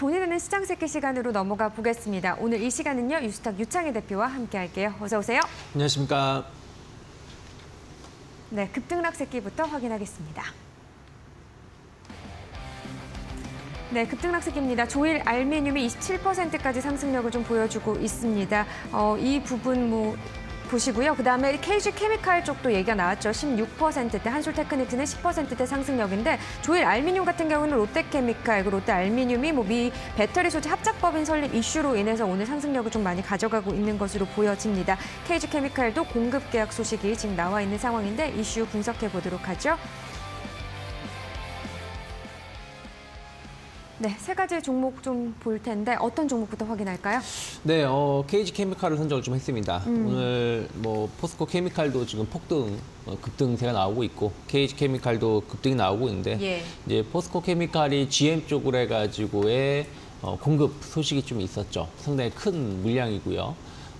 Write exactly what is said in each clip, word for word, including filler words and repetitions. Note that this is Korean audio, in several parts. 돈이 되는 시장 새끼 시간으로 넘어가 보겠습니다. 오늘 이 시간은요, 유수탁, 유창희 대표와 함께할게요. 어서 오세요. 안녕하십니까. 네, 급등락 새끼부터 확인하겠습니다. 네, 급등락세기입니다. 조일알미늄이 이십칠 퍼센트까지 상승력을 좀 보여주고 있습니다. 어, 이 부분 뭐 보시고요. 그다음에 케이지케미칼 쪽도 얘기가 나왔죠. 십육 퍼센트대, 한솔테크닉스는 십 퍼센트대 상승력인데 조일알미늄 같은 경우는 롯데케미칼, 그 롯데알미늄이 뭐 미 배터리 소재 합작법인 설립 이슈로 인해서 오늘 상승력을 좀 많이 가져가고 있는 것으로 보여집니다. 케이지케미칼도 공급 계약 소식이 지금 나와 있는 상황인데 이슈 분석해 보도록 하죠. 네, 세 가지 종목 좀 볼 텐데 어떤 종목부터 확인할까요? 네, 어, 케이지케미칼을 선정을 좀 했습니다. 음. 오늘 뭐 포스코 케미칼도 지금 폭등, 어, 급등세가 나오고 있고 케이지케미칼도 급등이 나오고 있는데 예. 이제 포스코 케미칼이 지엠 쪽으로 해가지고의 어, 공급 소식이 좀 있었죠. 상당히 큰 물량이고요.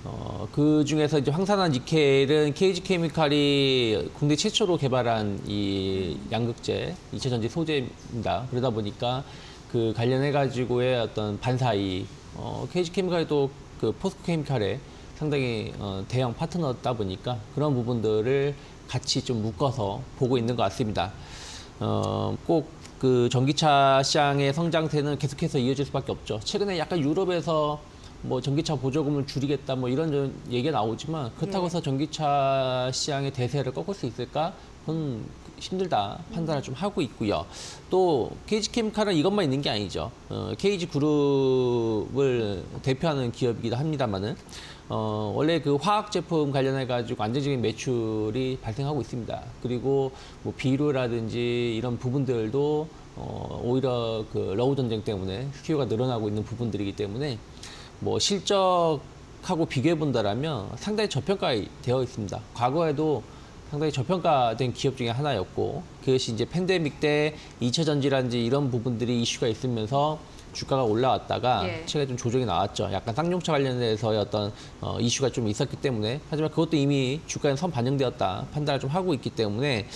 어, 그 중에서 이제 황산화 니켈은 케이지케미칼이 국내 최초로 개발한 이 양극재, 이차전지 소재입니다. 그러다 보니까 그 관련해가지고의 어떤 반사이, 어, 케이지케미칼도 그 포스코케미칼에 상당히 어, 대형 파트너다 보니까 그런 부분들을 같이 좀 묶어서 보고 있는 것 같습니다. 어, 꼭 그 전기차 시장의 성장세는 계속해서 이어질 수밖에 없죠. 최근에 약간 유럽에서 뭐 전기차 보조금을 줄이겠다 뭐 이런 얘기가 나오지만 그렇다고 해서 전기차 시장의 대세를 꺾을 수 있을까? 그건 힘들다 판단을 좀 하고 있고요. 또 케이지케미칼은 이것만 있는 게 아니죠. 어, 케이지그룹을 대표하는 기업이기도 합니다만은 어, 원래 그 화학 제품 관련해 가지고 안정적인 매출이 발생하고 있습니다. 그리고 뭐 비료라든지 이런 부분들도 어, 오히려 그 러우 전쟁 때문에 수요가 늘어나고 있는 부분들이기 때문에 뭐 실적하고 비교해 본다라면 상당히 저평가되어 있습니다. 과거에도 상당히 저평가된 기업 중에 하나였고 그것이 이제 팬데믹 때 이차전지라든지 이런 부분들이 이슈가 있으면서 주가가 올라왔다가 예. 최근에 좀 조정이 나왔죠. 약간 쌍용차 관련해서의 어떤 어, 이슈가 좀 있었기 때문에 하지만 그것도 이미 주가에 선 반영되었다 판단을 좀 하고 있기 때문에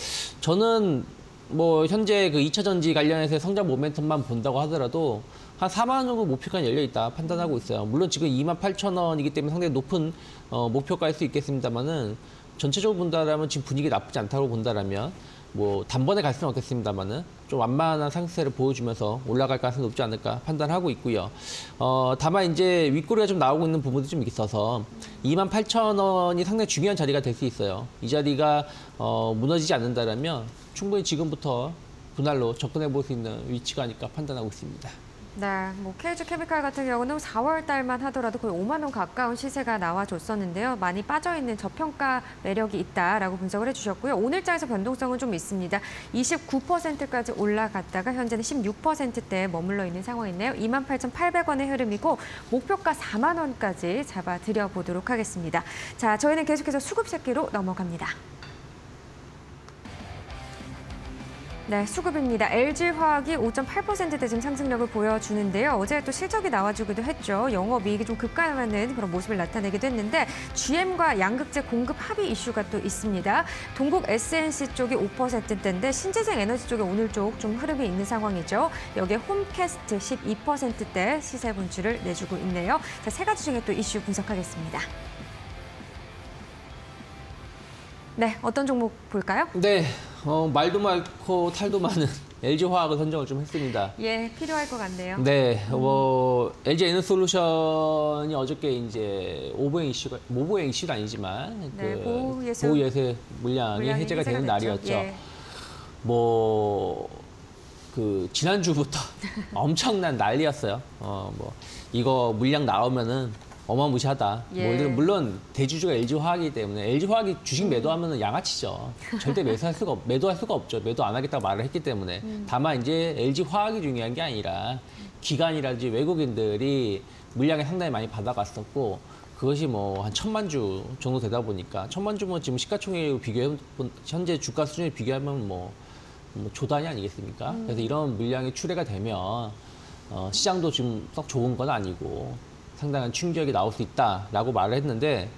저는 뭐 현재 그 이차전지 관련해서의 성장 모멘텀만 본다고 하더라도 한 사만 원 정도 목표가 열려있다 판단하고 있어요. 물론 지금 이만 팔천 원이기 때문에 상당히 높은 어, 목표가일 수 있겠습니다만은 전체적으로 본다라면 지금 분위기 나쁘지 않다고 본다라면 뭐 단번에 갈 수는 없겠습니다만은 좀 완만한 상승세를 보여주면서 올라갈 가능성이 높지 않을까 판단하고 있고요. 어, 다만 이제 윗꼬리가 좀 나오고 있는 부분도 좀 있어서 이만 팔천 원이 상당히 중요한 자리가 될 수 있어요. 이 자리가 어, 무너지지 않는다라면 충분히 지금부터 분할로 접근해 볼 수 있는 위치가 아닐까 판단하고 있습니다. 네, 뭐 케이지케미칼 같은 경우는 사월 달만 하더라도 거의 오만 원 가까운 시세가 나와줬었는데요. 많이 빠져있는 저평가 매력이 있다라고 분석을 해주셨고요. 오늘장에서 변동성은 좀 있습니다. 이십구 퍼센트까지 올라갔다가 현재는 십육 퍼센트대에 머물러 있는 상황이네요. 이만 팔천팔백 원의 흐름이고 목표가 사만 원까지 잡아드려 보도록 하겠습니다. 자, 저희는 계속해서 수급새끼로 넘어갑니다. 네, 수급입니다. 엘지화학이 오 점 팔 퍼센트대 지금 상승력을 보여주는데요. 어제 또 실적이 나와주기도 했죠. 영업이익이 좀 급감하는 그런 모습을 나타내기도 했는데 지엠과 양극재 공급 합의 이슈가 또 있습니다. 동국에스엔씨 쪽이 오 퍼센트대인데 신재생에너지 쪽에 오늘 쪽 좀 흐름이 있는 상황이죠. 여기에 홈캐스트 십이 퍼센트대 시세 분출을 내주고 있네요. 자, 세 가지 중에 또 이슈 분석하겠습니다. 네, 어떤 종목 볼까요? 네, 어, 말도 많고 탈도 많은 엘지화학을 선정을 좀 했습니다. 예, 필요할 것 같네요. 네, 음. 뭐 엘지에너지솔루션이 어저께 이제 오보행 이슈가, 모보행 이슈는 아니지만 네, 그 보호 예수, 보호 예수 물량이, 물량이 해제가, 해제가 되는 됐죠. 날이었죠. 예. 뭐 그 지난주부터 엄청난 난리였어요. 어, 뭐 이거 물량 나오면은. 어마무시하다. 예. 물론 대주주가 엘지화학이기 때문에 엘지화학이 주식 매도하면 양아치죠. 절대 매수할 수가 없, 매도할 수가 없죠. 매도 안 하겠다고 말을 했기 때문에. 음. 다만 이제 엘지화학이 중요한 게 아니라 기관이라든지 외국인들이 물량을 상당히 많이 받아갔었고 그것이 뭐 한 천만 주 정도 되다 보니까 천만 주면 지금 시가총액으로 비교해 현재 주가 수준에 비교하면 뭐, 뭐 조단이 아니겠습니까? 음. 그래서 이런 물량이 출회가 되면 어, 시장도 지금 썩 좋은 건 아니고. 상당한 충격이 나올 수 있다라고 말을 했는데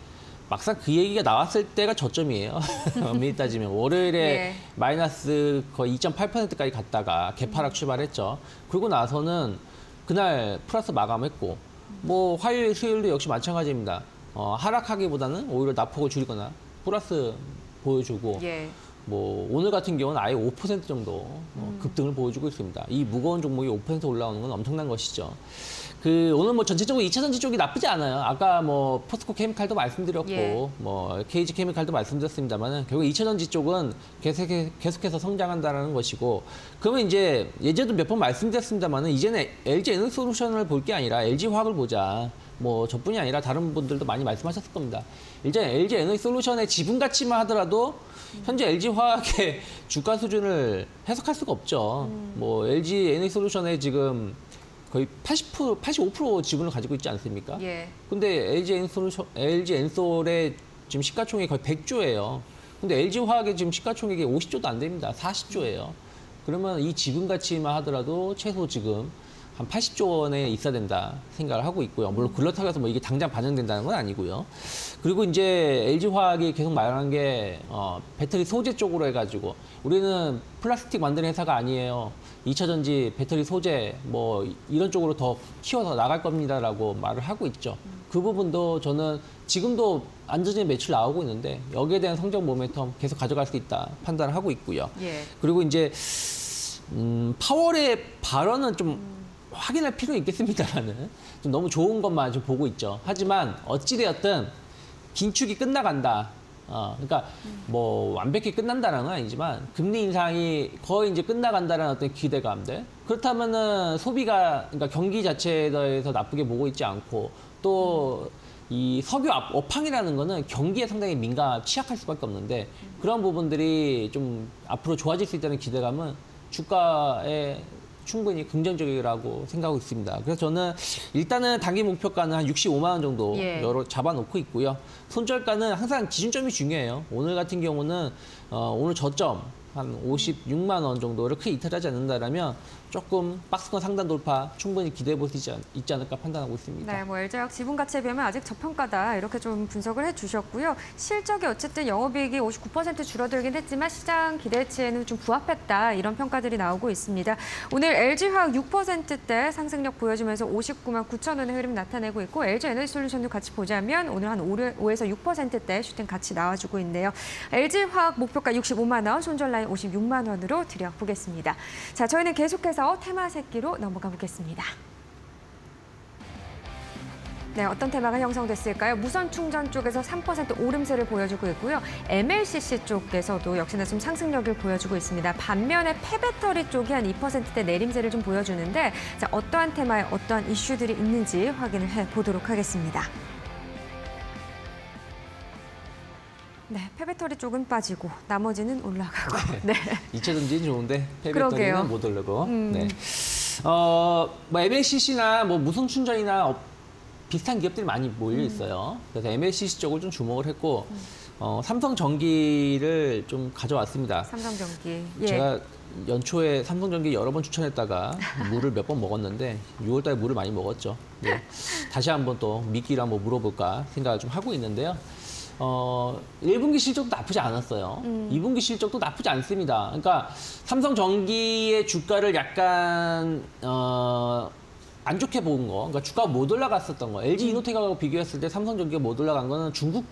막상 그 얘기가 나왔을 때가 저점이에요. 엄밀히 따지면 월요일에 예. 마이너스 거의 이 점 팔 퍼센트까지 갔다가 개파락 출발했죠. 그러고 나서는 그날 플러스 마감했고, 뭐 화요일, 수요일도 역시 마찬가지입니다. 어, 하락하기보다는 오히려 낙폭을 줄이거나 플러스 보여주고, 예. 뭐 오늘 같은 경우는 아예 오 퍼센트 정도 급등을 보여주고 있습니다. 이 무거운 종목이 오 퍼센트 올라오는 건 엄청난 것이죠. 그 오늘 뭐 전체적으로 이차전지 쪽이 나쁘지 않아요. 아까 뭐 포스코 케미칼도 말씀드렸고, 예. 뭐 케이지케미칼도 말씀드렸습니다만은 결국 이차전지 쪽은 계속, 계속해서 성장한다라는 것이고, 그러면 이제 예전에도 몇 번 말씀드렸습니다만은 이제는 엘지에너지솔루션을 볼 게 아니라 엘지화학을 보자. 뭐 저뿐이 아니라 다른 분들도 많이 말씀하셨을 겁니다. 일단 엘지에너지솔루션의 지분 가치만 하더라도 현재 엘지화학의 주가 수준을 해석할 수가 없죠. 음. 뭐 엘지에너지솔루션의 지금 거의 팔십 퍼센트, 팔십오 퍼센트 지분을 가지고 있지 않습니까? 예. 근데 엘지엔솔루션, 엘지엔솔의 지금 시가총액이 거의 백 조예요. 근데 엘지화학의 지금 시가총액이 오십 조도 안 됩니다. 사십 조예요. 그러면 이 지분 가치만 하더라도 최소 지금 한 팔십 조 원에 있어야 된다 생각을 하고 있고요. 물론 그렇다고 해서 뭐 이게 당장 반영된다는 건 아니고요. 그리고 이제 엘지화학이 계속 말하는 게 어, 배터리 소재 쪽으로 해가지고 우리는 플라스틱 만드는 회사가 아니에요. 이차전지, 배터리 소재 뭐 이런 쪽으로 더 키워서 나갈 겁니다라고 말을 하고 있죠. 그 부분도 저는 지금도 안전적인 매출 나오고 있는데 여기에 대한 성장 모멘텀 계속 가져갈 수 있다 판단을 하고 있고요. 예. 그리고 이제 음, 파월의 발언은 좀 확인할 필요는 있겠습니다라는, 좀 너무 좋은 것만 좀 보고 있죠. 하지만 어찌되었든 긴축이 끝나간다. 어, 그러니까 뭐 완벽히 끝난다는 건 아니지만 금리 인상이 거의 이제 끝나간다는 어떤 기대감들. 그렇다면은 소비가, 그러니까 경기 자체에 대해서 나쁘게 보고 있지 않고, 또 이 석유 업황이라는 거는 경기에 상당히 민감, 취약할 수밖에 없는데 그런 부분들이 좀 앞으로 좋아질 수 있다는 기대감은 주가에 충분히 긍정적이라고 생각하고 있습니다. 그래서 저는 일단은 단기 목표가는 한 육십오만 원 정도 예. 잡아놓고 있고요. 손절가는 항상 기준점이 중요해요. 오늘 같은 경우는 어, 오늘 저점 한 오십육만 원 정도를 크게 이탈하지 않는다라면 조금 박스권 상단 돌파 충분히 기대해 볼 수 있지 않을까 판단하고 있습니다. 네, 뭐 엘지화학 지분 가치에 비하면 아직 저평가다 이렇게 좀 분석을 해주셨고요. 실적이 어쨌든 영업이익이 오십구 퍼센트 줄어들긴 했지만 시장 기대치에는 좀 부합했다 이런 평가들이 나오고 있습니다. 오늘 엘지화학 육 퍼센트대 상승력 보여주면서 오십구만 구천 원의 흐름 나타내고 있고, 엘지에너지솔루션도 같이 보자면 오늘 한 오에서 육 퍼센트대 슈팅 같이 나와주고 있네요. 엘지화학 목표가 육십오만 원, 손절라인 오십육만 원으로 들여보겠습니다. 자, 저희는 계속해서 테마 새끼로 넘어가 보겠습니다. 네, 어떤 테마가 형성됐을까요? 무선 충전 쪽에서 삼 퍼센트 오름세를 보여주고 있고요. 엠엘씨씨 쪽에서도 역시나 좀 상승력을 보여주고 있습니다. 반면에 폐배터리 쪽이 한 이 퍼센트대 내림세를 좀 보여주는데, 자, 어떠한 테마에 어떠한 이슈들이 있는지 확인을 해보도록 하겠습니다. 네, 폐배터리 쪽은 빠지고 나머지는 올라가고. 네. 이차전지는 좋은데 폐배터리는 못 오르고. 음. 네. 어, 뭐 엠엘씨씨나 뭐 무선 충전이나 어, 비슷한 기업들이 많이 몰려 있어요. 음. 그래서 엠엘씨씨 쪽을 좀 주목을 했고, 음. 어, 삼성전기를 좀 가져왔습니다. 삼성전기. 예. 제가 연초에 삼성전기 여러 번 추천했다가 물을 몇 번 먹었는데 유월 달에 물을 많이 먹었죠. 네. 다시 한번 또 미끼를 한번 물어볼까 생각을 좀 하고 있는데요. 어, 일 분기 실적도 나쁘지 않았어요. 음. 이 분기 실적도 나쁘지 않습니다. 그러니까 삼성전기의 주가를 약간 어, 안 좋게 본 거, 그러니까 주가가 못 올라갔었던 거, 엘지이노텍하고 비교했을 때 삼성전기가 못 올라간 거는 중국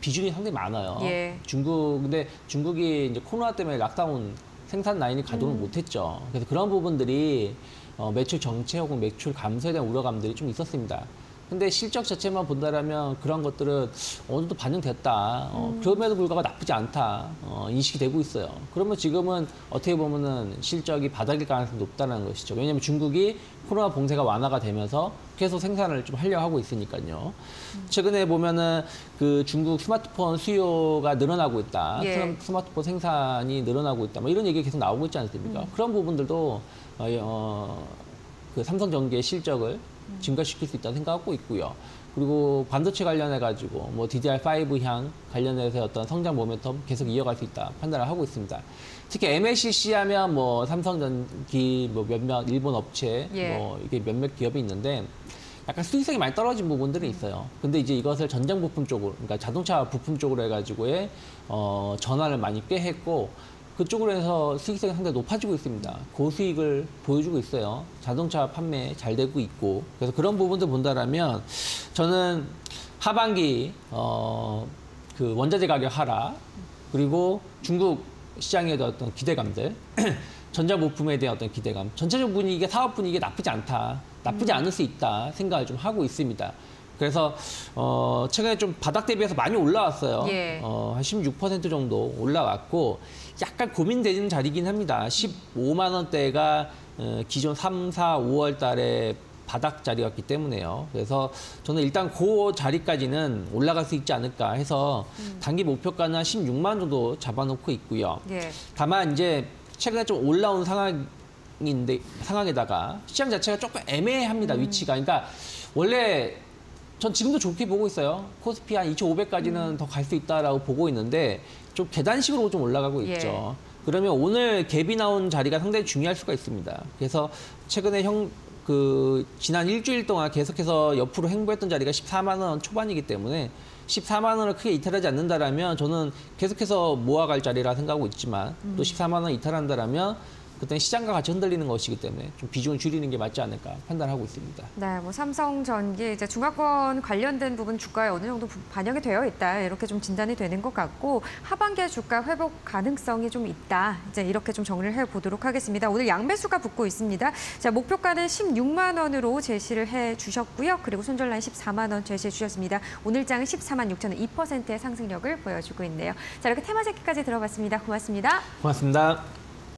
비중이 상당히 많아요. 예. 중국, 근데 중국이 이제 코로나 때문에 락다운 생산 라인이 가동을 음. 못했죠. 그래서 그런 부분들이 어, 매출 정체 혹은 매출 감소에 대한 우려감들이 좀 있었습니다. 근데 실적 자체만 본다라면 그런 것들은 어느 정도 반영됐다. 어, 그럼에도 불구하고 나쁘지 않다. 어, 인식이 되고 있어요. 그러면 지금은 어떻게 보면은 실적이 바닥일 가능성이 높다는 것이죠. 왜냐하면 중국이 코로나 봉쇄가 완화가 되면서 계속 생산을 좀 하려 하고 있으니까요. 음. 최근에 보면은 그 중국 스마트폰 수요가 늘어나고 있다. 예. 스마트폰 생산이 늘어나고 있다. 뭐 이런 얘기가 계속 나오고 있지 않습니까? 음. 그런 부분들도 어, 어, 그 삼성전기의 실적을 증가시킬 수 있다고 생각하고 있고요. 그리고 반도체 관련해가지고 뭐 디디알 파이브 향 관련해서 어떤 성장 모멘텀 계속 이어갈 수 있다 판단을 하고 있습니다. 특히 엠엘씨씨 하면 뭐 삼성전기 뭐 몇몇 일본 업체 예. 뭐 이게 몇몇 기업이 있는데 약간 수익성이 많이 떨어진 부분들이 있어요. 근데 이제 이것을 전장 부품 쪽으로, 그러니까 자동차 부품 쪽으로 해가지고의 어, 전환을 많이 꽤 했고, 그쪽으로 해서 수익성이 상당히 높아지고 있습니다. 고수익을 보여주고 있어요. 자동차 판매 잘 되고 있고. 그래서 그런 부분도 본다라면 저는 하반기 어, 그 원자재 가격 하락, 그리고 중국 시장에 대한 어떤 기대감들, 전자부품에 대한 어떤 기대감, 전체적 분위기가 사업 분위기가 나쁘지 않다, 나쁘지 않을 수 있다 생각을 좀 하고 있습니다. 그래서 어, 최근에 좀 바닥 대비해서 많이 올라왔어요. 예. 어, 한 십육 퍼센트 정도 올라왔고 약간 고민되는 자리긴 합니다. 십오만 원대가 어, 기존 삼, 사, 오월 달에 바닥 자리였기 때문에요. 그래서 저는 일단 그 자리까지는 올라갈 수 있지 않을까 해서 음. 단기 목표가는 한 십육만 원 정도 잡아놓고 있고요. 예. 다만 이제 최근에 좀 올라온 상황인데, 상황에다가 시장 자체가 조금 애매합니다. 음. 위치가. 그러니까 원래 전 지금도 좋게 보고 있어요. 코스피 한 이천오백까지는 음. 더 갈 수 있다라고 보고 있는데 좀 계단식으로 좀 올라가고 예. 있죠. 그러면 오늘 갭이 나온 자리가 상당히 중요할 수가 있습니다. 그래서 최근에 형 그 지난 일주일 동안 계속해서 옆으로 횡보했던 자리가 십사만 원 초반이기 때문에 십사만 원을 크게 이탈하지 않는다라면 저는 계속해서 모아갈 자리라 생각하고 있지만 음. 또 십사만 원 이탈한다라면 그때 시장과 같이 흔들리는 것이기 때문에 좀 비중을 줄이는 게 맞지 않을까 판단하고 있습니다. 네, 뭐 삼성전기 이제 중화권 관련된 부분 주가에 어느 정도 반영이 되어 있다 이렇게 좀 진단이 되는 것 같고 하반기에 주가 회복 가능성이 좀 있다 이제 이렇게 좀 정리를 해 보도록 하겠습니다. 오늘 양배수가 붙고 있습니다. 자, 목표가는 십육만 원으로 제시를 해 주셨고요. 그리고 손절라인 십사만 원 제시해 주셨습니다. 오늘 장은 십사만 육천 원, 이 퍼센트의 상승력을 보여주고 있네요. 자, 이렇게 테마제기까지 들어봤습니다. 고맙습니다. 고맙습니다.